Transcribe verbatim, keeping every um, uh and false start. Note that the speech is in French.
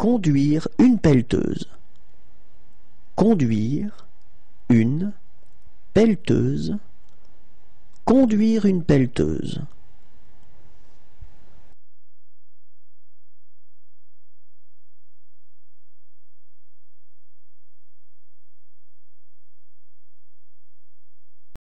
Conduire une pelleteuse. Conduire une pelleteuse. Conduire une pelleteuse.